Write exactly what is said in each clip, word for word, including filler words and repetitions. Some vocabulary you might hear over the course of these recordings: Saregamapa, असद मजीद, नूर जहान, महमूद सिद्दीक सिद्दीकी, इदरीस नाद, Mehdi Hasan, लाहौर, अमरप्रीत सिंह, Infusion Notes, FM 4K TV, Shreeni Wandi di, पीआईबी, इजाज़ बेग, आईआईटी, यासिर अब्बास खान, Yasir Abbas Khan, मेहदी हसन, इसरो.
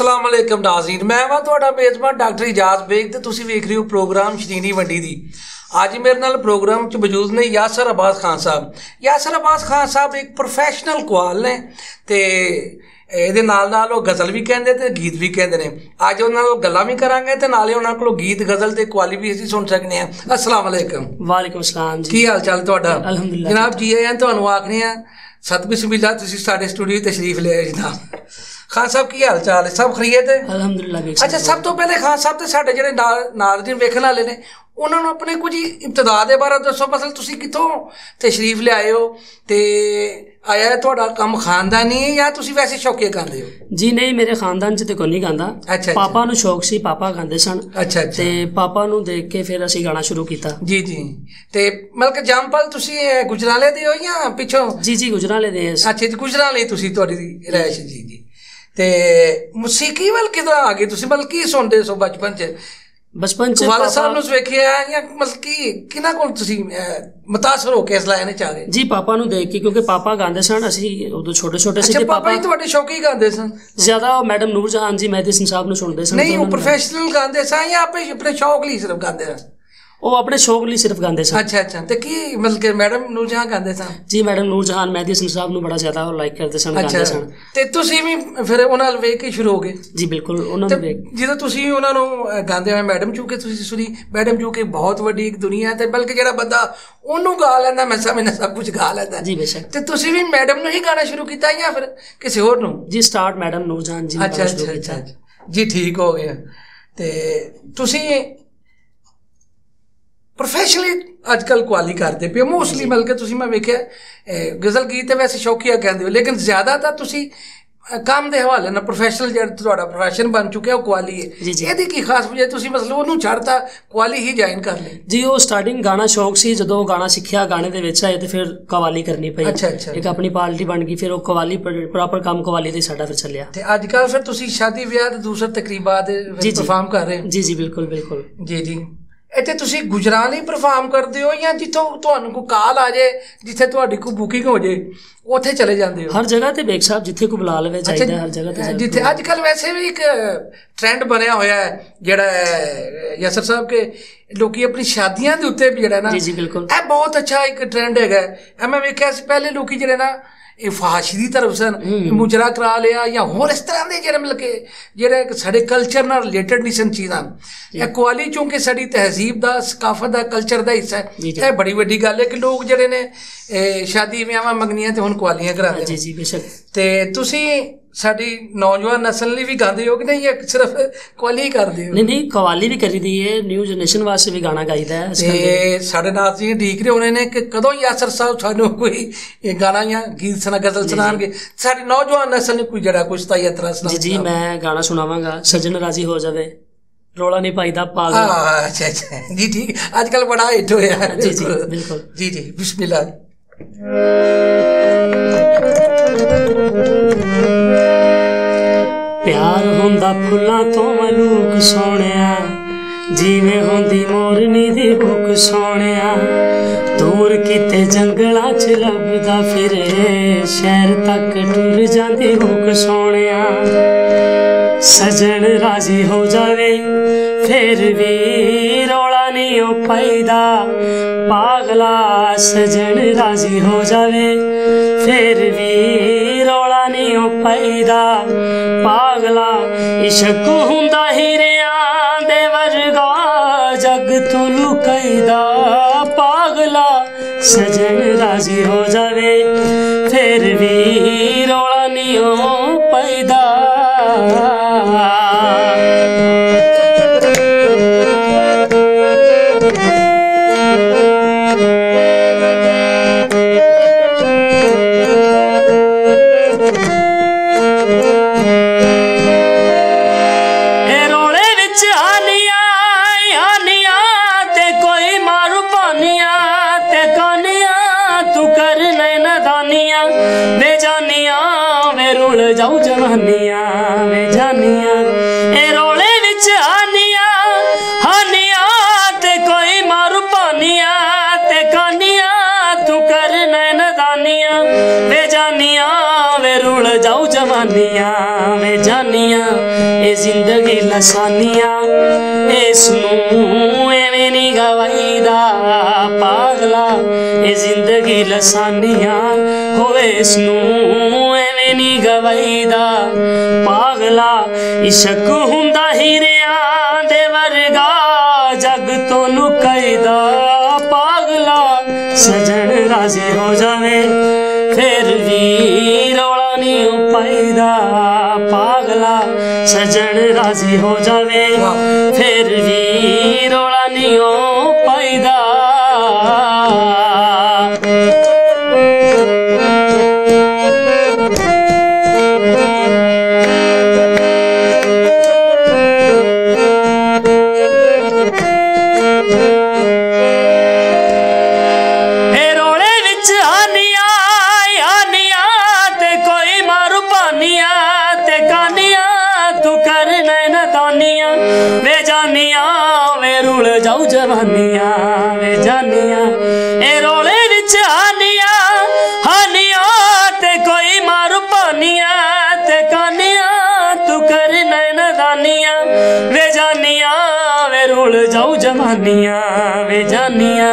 अस्सलाम वालेकुम नाज़रीन, मैं वां तुहाडा मेजबान डॉक्टर इजाज़ बेग ते तुसीं वेख रहे हो प्रोग्राम श्रीनी वंडी दी। अज मेरे नाल प्रोग्राम च मौजूद ने यासिर अब्बास खान साहब। यासिर अब्बास खान साहब एक प्रोफेशनल कवाल ने ते ਇਹਦੇ ਨਾਲ ਨਾਲ ਉਹ ਗਜ਼ਲ ਵੀ ਕਹਿੰਦੇ ਤੇ ਗੀਤ ਵੀ ਕਹਿੰਦੇ ਨੇ। ਅੱਜ ਉਹਨਾਂ ਨਾਲ ਗੱਲਾਂ ਵੀ ਕਰਾਂਗੇ ਤੇ ਨਾਲੇ ਉਹਨਾਂ ਕੋਲੋਂ ਗੀਤ ਗਜ਼ਲ ਤੇ ਕਵਾਲੀ ਵੀ ਅਸੀਂ ਸੁਣ ਸਕਨੇ ਆ। ਅਸਲਾਮ ਵਾਲੇਕਮ। ਵਾਲੇਕਮ ਸਲਾਮ ਜੀ, ਕੀ ਹਾਲ ਚਾਲ ਤੁਹਾਡਾ? ਅਲਹਮਦੁਲਿਲਾ ਜਨਾਬ ਜੀ ਆਇਆਂ ਤੁਹਾਨੂੰ ਆਖਨੇ ਆ ਸਤਿਬਿਸਮਿਲ੍ਲਾ, ਤੁਸੀਂ ਸਾਡੇ ਸਟੂਡੀਓ ਤਸ਼ਰੀਫ ਲਿਆਏ ਜਨਾਬ। खान साहब की हाल चाल है? सब खरीद है अल्हम्दुलिल्लाह। अच्छा, सब तो पहले खान साहब तो साढ़े जो नाज़रीन वेखन वाले ने उन्होंने अपने कुछ इब्तदा के बारे दसो, मसल तुसी कितों तशरीफ लियाए हो ते आया थोड़ा कम खानदानी है या तुसी वैसे शौके गाते हो? जी नहीं, मेरे खानदान च तो कोई नहीं गाता। अच्छा, पापा नू शौक सी, पापा गाते सन। अच्छा, ते पापा नू देख के फिर असी गाना शुरू किया। जी जी, ते मतलब जमपल तुसी गुजराले दे हो या पिछों? जी जी गुजराले दे। अच्छा, गुजराले तुसी तुहाडी रहश। जी जी, ते मौसीकी वाल किधर आ गई तुसी? मतलब की सुनते सो बचपन च? बचपन च वाले साहब नू वेखिया या मतलब की किना कोल तुसी मुतासर होके इस लाइन च आ गए? जी पापा नू देख के, क्योंकि पापा गांदे सन, असी उदो छोटे छोटे से। अच्छा, पापा ही तुहाडे शौकी गांदे सन? ज्यादा मैडम नूर जहान जी मेहदी हसन साहब नू सुनदे सन। नहीं, वो प्रोफेशनल गांदे सन या अपने अपने शौक लई सिर्फ गांदे सन? वो अपने शौक लिए सिर्फ गाते सन। अच्छा अच्छा, तो की मतलब मैडम नूर जहां गाते सन? जी मैडम नूर जहान मेहदी हसन साहब नू बड़ा ज्यादा लाइक करते सन। अच्छा, ते तुसी भी फिर उन्हां नू वेख के शुरू हो गए? जी बिल्कुल, उन्हां नू वेख जिदों तुसी उन्हां नू गाते हो मैडम, चूंकि तुसी सुनी मैडम चूंकि बहुत वड्डी इक दुनिया है ते बल्कि जिहड़ा बंदा उन्हूं गा लैंदा मैं समझना सब कुछ गा लैंदा। जी बेशक, ते तुसी भी मैडम नू ही गाना शुरू कीता या फिर किसी होर नू? जी स्टार्ट मैडम नूर जहान जी। अच्छा अच्छा जी, ठीक हो गया। ते तुसी प्रोफेशनली अजकल कवाली करते पे मोस्टली, बल्कि तुसी मैं वेख्या गज़ल गीत वैसे शौकिया कहते हो, लेकिन ज़्यादातर तुसी काम के हवाले ना प्रोफेशनल जो तुहाडा प्रोफेशन बन चुका है वो कवाली है। इहदी की खास वजह तुसी मतलब ओनू छड्डता कवाली ही ज्वाइन कर ली? जी वो स्टार्टिंग गाना शौक सी, जदों गाना सीखिया गाने दे विच आए तो फिर कवाली करनी पई। अच्छा अच्छा, एक अपनी पार्टी बन गई फिर वो कवाली प्रॉपर काम कवाली ते साडा फिर चलिया। ते अजकल फिर तुसी शादी ब्याह ते दूसरे तकरीबा ते परफॉर्म कर रहे हो? जी जी बिल्कुल बिल्कुल। जी जी, इतने तुसी गुजराली परफॉर्म करते हो या जितों तुहानू कोई कॉल आ जाए जिथे तुहाडी कोई बुकिंग हो जाए उत्थे चले जाते हो? हर जगह ते बेग साहब जिथे कोई बुला लवे जाइदा, हर जगह ते जिथे। आजकल वैसे भी एक ट्रेंड बनया होया है जिहड़ा यासिर साहब के लोग अपनी शादियां दे उत्ते भी जिहड़ा ना। जी जी बिल्कुल, ए बहुत अच्छा एक ट्रेंड हैगा। ए मैं वेख्या सी पहले लोग जिहड़े ना ਇਹ ਫਾਸ਼ੀ ਦੀ तरफ सन मुजरा करा लिया या होर इस तरह के जो मतलब कि जो साढ़े कल्चर नाल रिलेटेड नहीं सन चीज़ां। यह कवाली चूंकि साड़ी तहजीब का सकाफत का कल्चर का हिस्सा है, यह बड़ी वड्डी गल है कि लोग जोड़े ने शादी विआह मंगनियां ते हुण कवालियां करांदे। जी जी बेशक, ते तुसीं साडी नौजवान नस्ल लिए भी गाते हो कि नहीं या सिर्फ कवाली ही करते हो? नहीं नहीं, कवाली भी करी दी है, न्यू जनरेशन वास्ते भी गाना गाईदा है। साढ़े नाल जी ठीक रहे होने ने कि कदों यासिर साहब सानू कोई गाना या गीत सुना गजल सुनाणगे, साडी नौजवान नस्ल ने कोई जड़ा कुछ तां यात्रा सुना? जी जी, मैं गाना सुनावांगा सजन राजी हो जावे, रोला नहीं पाईदा पागल। हां अच्छा अच्छा जी ठीक, आजकल बड़ा हिट होया। जी जी बिल्कुल। जी जी बिस्मिल्लाह। प्यार होंदा फुलां तो मलूक सोहणिया, जीवें होंदी मोरनी दी भुख सोहणिया, दूर किते जंगलां च लभदा फिरे, शहर तक टुर जांदी भुख सोहणिया, सजन राजी हो जावे फिर भी रौला नहीं ओ पाईदा पागला, सजन राजी हो जावे फिर भी रौला नहीं ओ पाईदा पागला, इश्क हुंदा हीरेआं दे वर्गा जग तो लुकाईदा पागला, सजन राजी हो जावे फिर भी रौला नहीं हो पाईदा। वे रुल जाऊ जवानिया में जानिया ए जिंदगी लसानिया इसनू एवें नहीं गवाईदा पागला ए जिंदगी लसानिया होवे इसनू एवें नहीं गवाईदा पागला इश्क हुंदा हीरिया दे वर्गा जग तो लुकाईदा पागला सजन राजी हो जावे फिर भी रौला नहीं उपाईदा पागला सजन राजी हो जावे फिर भी रौला नहीं उपाईदा। वे जानिया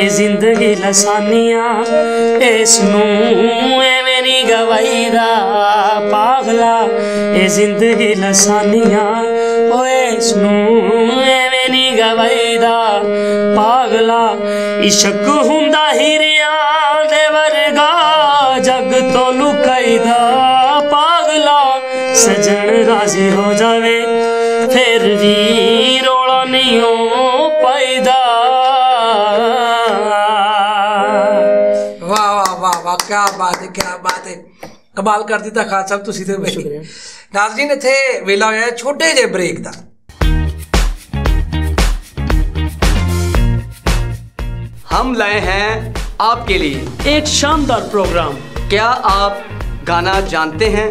ए जिंदगी लसानिया इसनू एवें नहीं गवाईदा पागला ए जिंदगी लसानिया ओ इसनू एवें नहीं गवाईदा पागला इश्क हुंदा हीरिया दे वर्गा जग तो लुकाईदा पागला सजन राजी हो जावे फिर भी रोला नहीं हो पाईदा। वाह वाह वाह वाह क्या बात है क्या बात है कमाल कर दिता खान साहब तुसीं ते शुक्रिया। नाज़रीन इत्थे वेला होया छोटे जे ब्रेक दा। हम लाए हैं आपके लिए एक शानदार प्रोग्राम। क्या आप गाना जानते हैं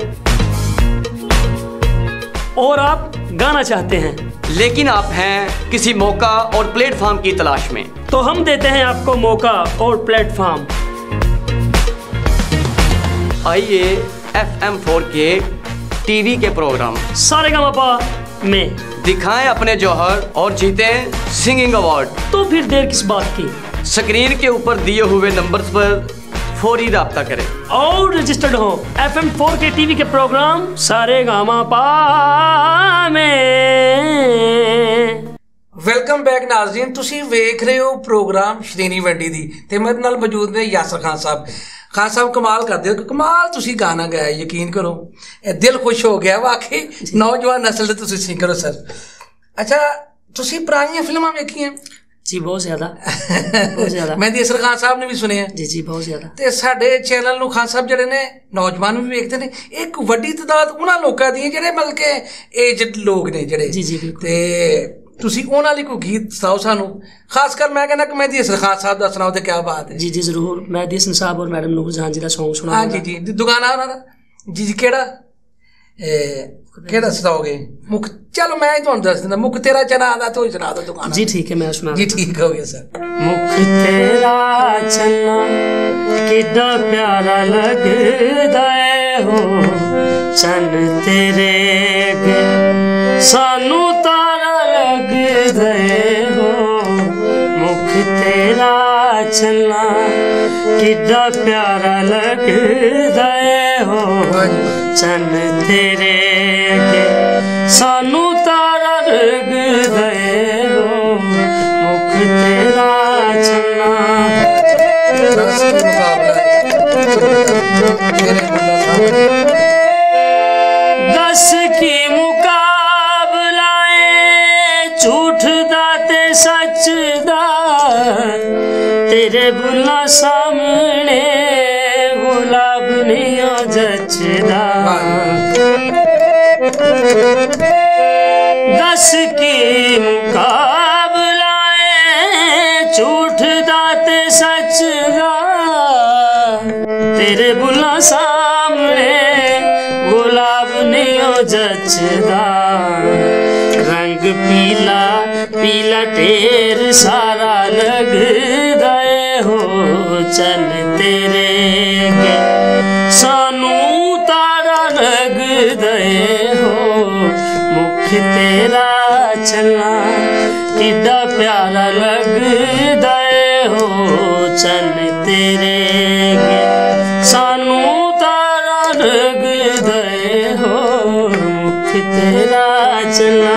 और आप गाना चाहते हैं लेकिन आप हैं किसी मौका और प्लेटफॉर्म की तलाश में? तो हम देते हैं आपको मौका और प्लेटफॉर्म। आइए एफ एम फोर के टीवी के प्रोग्राम सारेगामापा में दिखाएं अपने जौहर और जीतें सिंगिंग अवार्ड। तो फिर देर किस बात की? स्क्रीन के ऊपर दिए हुए नंबर्स पर फौरी राब्ता करें और रजिस्टर्ड हो एफ एम फोर के टीवी के प्रोग्राम सारेगामापा में। वेलकम बैक नाज़रीन, तुसी देख रहे हो प्रोग्राम श्रीनी वंडी दी ते मेरे नाल मौजूद ने यासर खान साहब। खान साहब कमाल कर दिया, कमाल तुसी गाना गाया, यकीन करो दिल खुश हो गया वाकई। नौजवान नस्ल दे तुसी सिंगर हो सर। अच्छा, तुसी पुरानी फिल्मां देखी हैं? जी बहुत ज़्यादा बहुत ज़्यादा। मेहदी हसन खान साहब ने भी सुने हैं। जी जी बहुत ज़्यादा। तो साढ़े चैनल नू खान साहब जड़े ने नौजवान भी देखते हैं, एक वड्डी तादाद उन्होंने लोगों की जो मतलब के एजड लोग ने जड़े। जी जी बिल्कुल। तो उन्होंने लिए कोई गीत सुनाओ सानू, खासकर मैं कहना कि मेहदी हसन खान साहब का सुनाओ तो क्या बात है। जी जी जरूर, मेहदी हसन साहब और मैडम नूर जहान जी का सॉन्ग सुना। हाँ जी जी दुगाना उन्होंने। जी जी केड़ा केड़ा सुनाओगे? मुख चलो मैं ही तुहानू दस दिंदा, मुख तेरा चना दा तो सुना दो दुकान। जी ठीक है मैं सुना। जी ठीक हो गया सर। मुख तेरा चना कितना प्यारा लगदा है हो चन तेरे अगे सानू तारा लगदा है हो। मुख तेरा चना कितना प्यारा लगदा है हो चन तेरे सानू तारा लगदा है हो। मुख तेरा चन्ना दस की मुकाबला है झूठ दा ते सच दा तेरे बुला सामने गुलाब नहीं हो जचदा। दस की मुकाबला है झूठ दाते सच दा तेरे बुला सामने गुलाब नहीं हो जचदा। रंग पीला पीला ढेर सारा लगदा है हो चल तेरे अगे सानू चना किदा प्यारा लगदा हो चन तेरे सानू तारा लगदा हो मुख तेरा चना।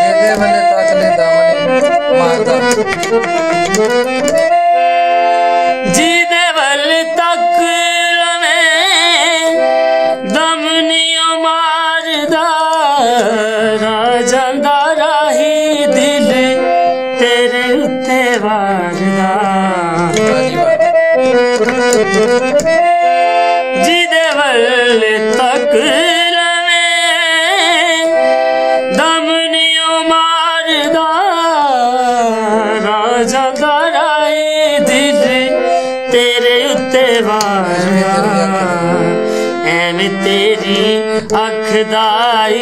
जिदे वल तक लवे दम नियो मारदा राजांदा राही दिल तेरे उत्ते वारदा। जिदे वल तक लवे दम नियो मारदा राजांदा राही दिल तेरे उत्ते वारदा। ऐवें तेरी अख दा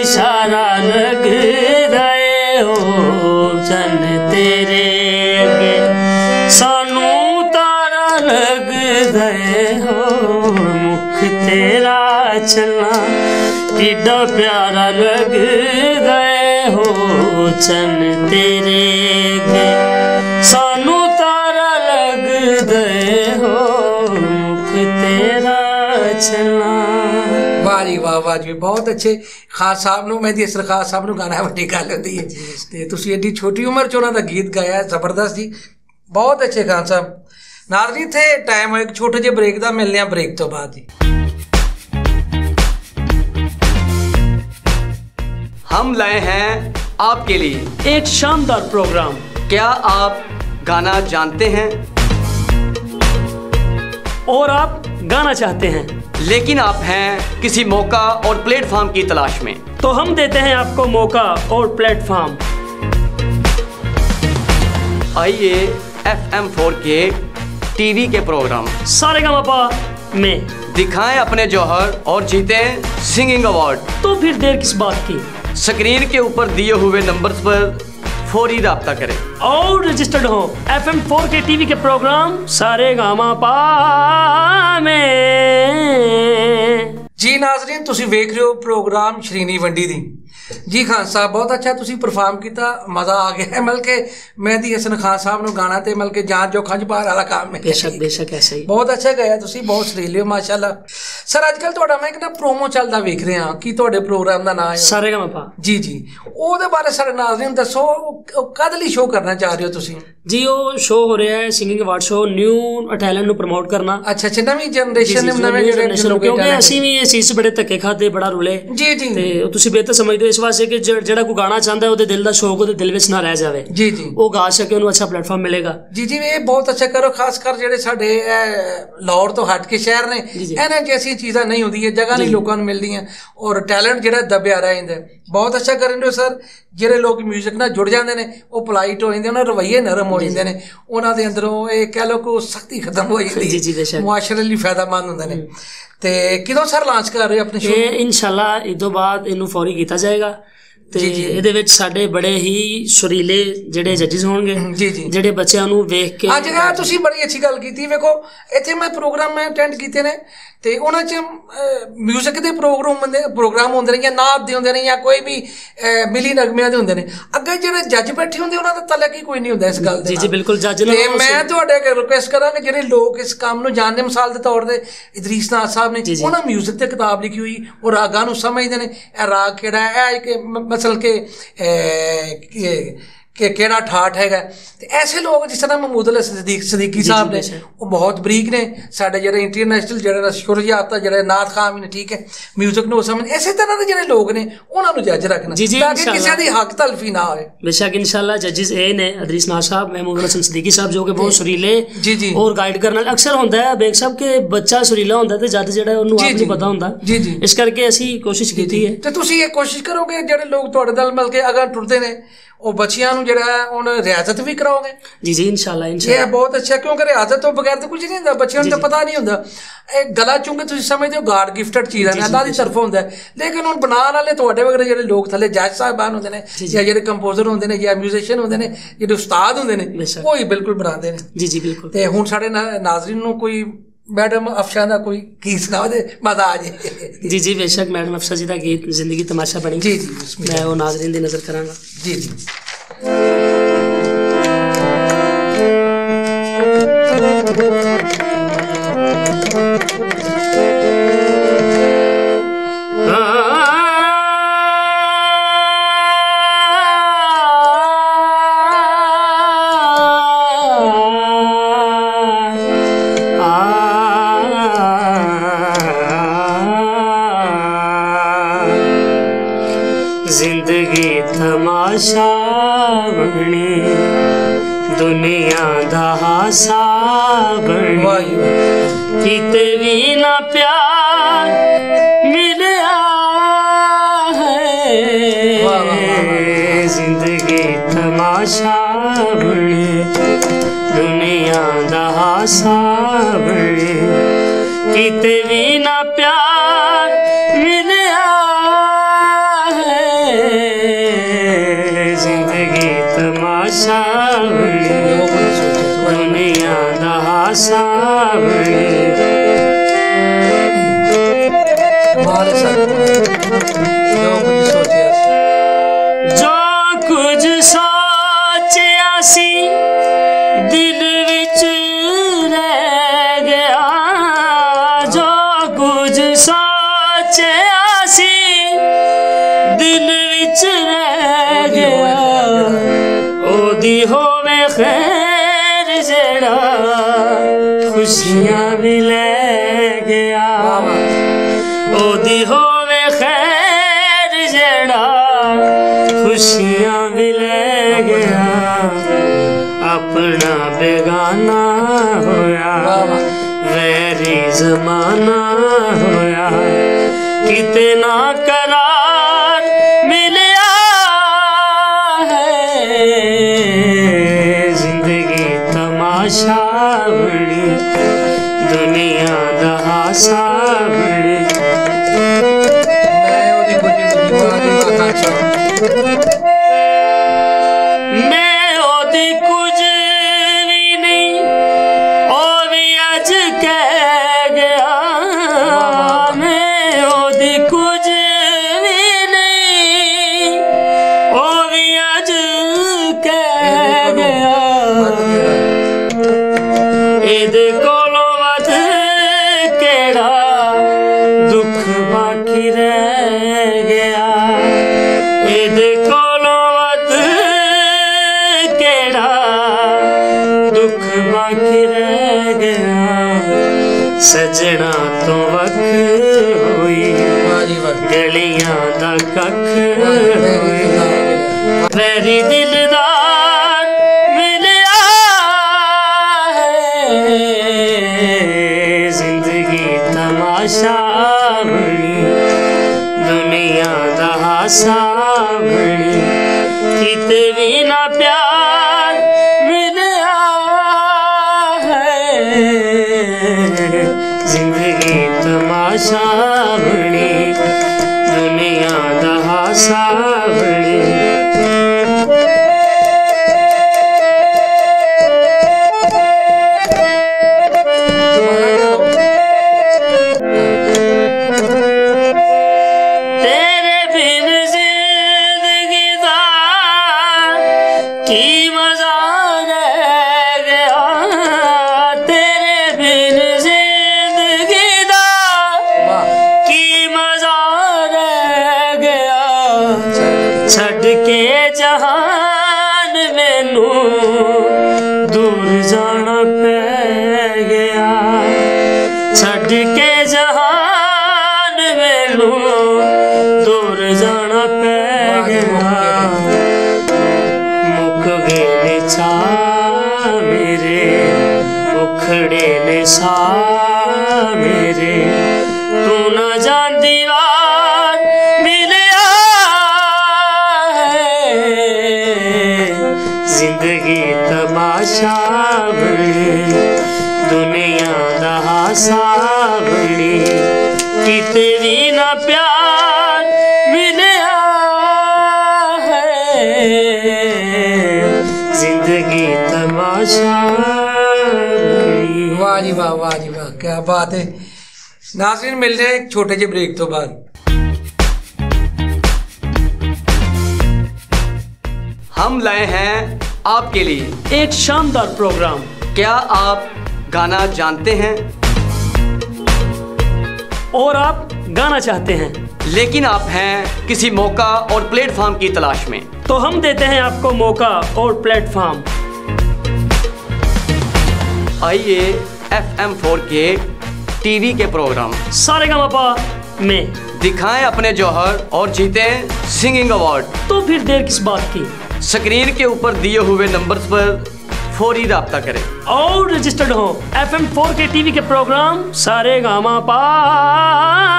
इशारा लगदा ओ चन तेरे अगे सानू तारा लगदा हो मुख तेरा चलना किड्डा प्यारा लगदा हो चन तेरे अगे सानू तारा लगदा हो मुख तेरा चलना। वाह वाह जी, बहुत अच्छे खान साहब ने मेहदी हसन खान साहब ने गाना बड़ी गल होंदी है ते तुसीं एड्डी छोटी उम्र च उन्हां दा गीत गाया, जबरदस्त जी, बहुत अच्छे खान साहब। नाल जी इत्थे टाइम एक छोटे जे ब्रेक दा, मिलने आं ब्रेक तो बाद जी। हम लाए हैं आपके लिए एक शानदार प्रोग्राम। क्या आप गाना जानते हैं और आप गाना चाहते हैं लेकिन आप हैं किसी मौका और प्लेटफॉर्म की तलाश में? तो हम देते हैं आपको मौका और प्लेटफॉर्म। आइए एफ एम फोर के टीवी के प्रोग्राम सारेगामापा में दिखाएं अपने जौहर और जीतें सिंगिंग अवार्ड। तो फिर देर किस बात की? स्क्रीन के ऊपर दिए हुए नंबर्स पर फौरी राब्ता करें और रजिस्टर्ड हो एफ एम फोर के टीवी के प्रोग्राम सारेगामापा में। जी नाजरीन, तुसी वेख रहे हो प्रोग्राम श्रीनी वंडी दी। जी खान साहब, बहुत अच्छा तुसी परफॉर्म किया, मज़ा आ गया। बल्कि मेहदी हसन खान साहब ने गाना तो बल्कि जान जो खंज बाहर वाला काम है, बेशक बेशक ऐसे ही बहुत अच्छा गाया तुसी, बहुत सरीले हो माशाल्लाह। सर अजकल तुहाडा मैं एक ना प्रोमो चलता वेख रहे हैं कि तुहाडे प्रोग्राम का नाम है सारेगामापा। जी जी, उसदे बारे सारे नाज़रीन दसो, कद लई शो करना चाह रहे हो तुसी? जी वो शो हो रहा है singing award show, new talent नू प्रमोट करना। अच्छा अच्छा, नवी जनरेशन नवे जनरेशन, क्योंकि असि भी इस चीज़ बड़े धक्के खाते, बड़ा रुले। जी जी, ते तुसी बेहतर समझदे हो इस वास्ते कि जेड़ा कोई गाना चाहंदा है ओदे दिल दा शौक ओदे दिल विच ना रह जावे। जी जी, वो गा सके, उन्होंने अच्छा प्लेटफॉर्म मिलेगा। जी जी, ये बहुत अच्छा करो, खासकर जेडे साडे लाहौर तो हट के शहर ने, इन्हां जैसी चीज़ां नहीं होंदियां, जगह नहीं लोगों नूं मिलदियां और टैलेंट जेड़ा दबया रह जांदा। बहुत अच्छा कर रहे हो सर, जेडे लोग म्यूजिक नाल जुड़ जाते हैं वो पोलाइट हो जाते हैं, रवैये नरम हो जाते हैं, उन्होंने अंदरों ये कह लो कि सख्ती खत्म हो जाती है, मुआशरे लिए फायदेमंद होंगे ने। तो कितों सर लॉन्च कर रहे हो अपने शो? इंशाल्लाह इस तो बाद इनू फौरी किया जाएगा। तो ये साढ़े बड़े ही सुरीले जोड़े जजिज हो गए, जोड़े बच्चों को वेख के अज तुम बड़ी अच्छी गल की। वेखो इतने मैं प्रोग्राम मैं अटेंड किए ने, तो उन्होंने म्यूजिक के प्रोग्राम प्रोग्राम होंगे ने, या नाद के होंगे ने, या कोई भी मिली नगमिया के होंगे ने, अगे जो जज बैठे होंगे उन्होंने तलक ही कोई नहीं होंगे इस गल। जी जी बिल्कुल, जज ने। मैं तो रिक्वेस्ट करा कि जो लोग इस काम को जानते, मिसाल के तौर पर इदरीस नाद साहब ने, उन्होंने म्यूजिक की किताब लिखी हुई, वो रागा समझते हैं, राग कि असल के कि केड़ा ठाठ हैगा। तो ऐसे लोग जिस तरह महमूद सिद्दीक सिद्दीकी साहब ने, वो बहुत बरीक ने, साढ़े जो इंटरनेशनल जो शुरज आता जो नाथ खान ने, ठीक है, म्यूजिक को समझ, इस तरह के जो लोग ने उन्होंने जज रखना ताकि किसी की हक तलफी ना होए। बेशक इंशाल्लाह जजिस ए ने इदरीस नाद साहब, महमूद सिद्दीकी साहब, जो कि बहुत सुरीले जी जी और गाइड करने अक्सर होंगे बेग साहब के बच्चा सुरीला होंगे तो जज जो नहीं पता होंगे। जी जी, इस करके असी कोशिश की है। तो तुम ये कोशिश करोगे जो लोग थोड़े दल मिल के अगर टुरते हैं और बच्चियां जो रियाजत भी कराओगे? जी जी इंशाल्लाह इंशाल्लाह, यह बहुत अच्छा, क्योंकि रियाजत तो बगैर तो कुछ नहीं होंगे, बच्चों को पता नहीं होंगे गला, चूंकि तुम समझते हो गाड गिफ्टेड चीज़ है, अल्लाह की तरफ होंगे, लेकिन हूँ बनाने वाले थोड़े वगैरह जो लोग थले जज साहबान होंगे ने, या जो कंपोजर होंगे ने, या म्यूजिशियन होंगे ने, जो उस्ताद होंगे ने, वो ही बिल्कुल बनाते हैं। जी जी बिल्कुल। तो हूँ साढ़े नाजरीन कोई मैडम अफशा ना कोई गीत ना दे मजा आ जाए। जी जी बेशक मैडम अफशा जी का गीत जिंदगी तमाशा बनी। जी जी मैं वो नाजरीन दी नजर करांगा। जी जी वाह जी वाह, वाह जी वाह, क्या बात है। नाज़रीन मिलते हैं एक छोटे से ब्रेक तो बाद। हम लाए हैं आपके लिए एक शानदार प्रोग्राम। क्या आप गाना जानते हैं और आप गाना चाहते हैं, लेकिन आप हैं किसी मौका और प्लेटफॉर्म की तलाश में? तो हम देते हैं आपको मौका और प्लेटफॉर्म। आइए एफ एम फोर के टीवी के प्रोग्राम सारेगामापा में दिखाएं अपने जौहर और जीतें सिंगिंग अवार्ड। तो फिर देर किस बात की? स्क्रीन के ऊपर दिए हुए नंबर्स पर फौरी राब्ता करें और रजिस्टर्ड हो एफ एम फोर के टीवी के प्रोग्राम सारेगामापा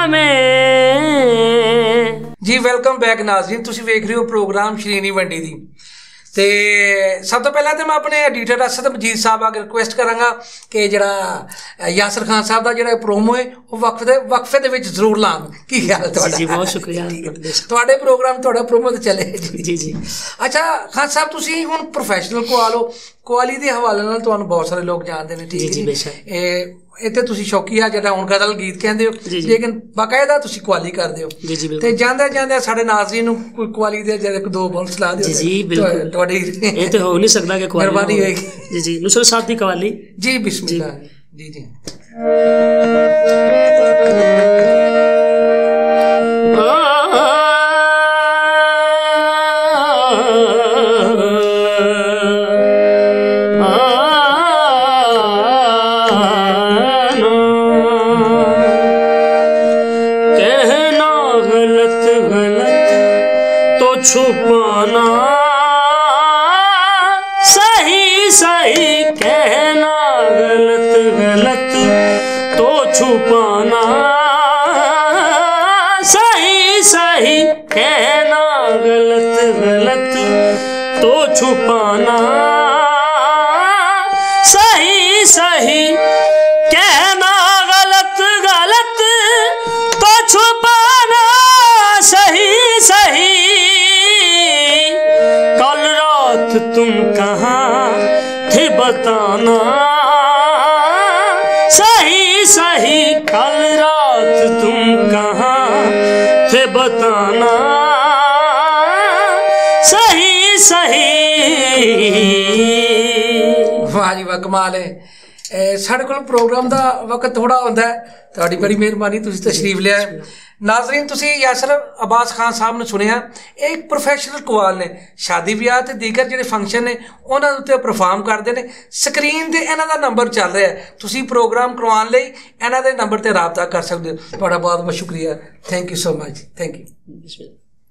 में। जी वेलकम बैक नाज़रीन, तुसी वेख रहे हो प्रोग्राम श्रीनी वंडी दी। तो सब तो पहला तो मैं अपने एडिटर असद मजीद साहब अगर रिक्वेस्ट कराँगा कि जरा यासिर खान साहब का जो प्रोमो है वह वक्फ के वक्फे के जरूर लान। की ख्याल जी? बहुत शुक्रिया। थोड़े प्रोग्राम थोड़ा प्रोमो तो चले। जी जी जी अच्छा खान साहब, तुम हूँ प्रोफेशनल कवाल हो, कवाली के हवाले न तो बहुत सारे लोग जानते हैं। ठीक है जी, इतने तुसी शौकीया जिहड़ा हुण गज़ल गीत कहते हो, लेकिन बाकायदा तुसी कवाली करते हो। तो जांदा जांदा साडे नाज़रीन नूं कोई कवाली दे जिहड़े दो बोल सलाह दिओ। जी बिल्कुल, तुहाडी इह ते हो नहीं सकदा कि कवाली मेहरबानी होएगी। जी जी नुसरत साहब दी कवाली। जी बिस्मिल्लाह। जी जी तुम कहाँ थे बताना सही सही, कल रात तुम कहाँ थे बताना सही सही। वाह जी वाह, कमाल है। साढ़े को प्रोग्राम का वक्त थोड़ा होता है, थोड़ी बड़ी मेहरबानी तुसी तशरीफ लिया। नाजरीन तुसी यासिर अब्बास खान साहब ने सुने, एक प्रोफेशनल कवाल ने शादी ब्याह ते दीगर जिहड़े फंक्शन ने उन्हां उत्ते परफॉर्म करदे ने। स्क्रीन ते इन्हां दा नंबर चल रहा है, तुसी प्रोग्राम करवाउण लई इन्हां दे नंबर ते राबता कर सकदे हो। तुहाडा बहुत बहुत शुक्रिया। Thank you so much. Thank you.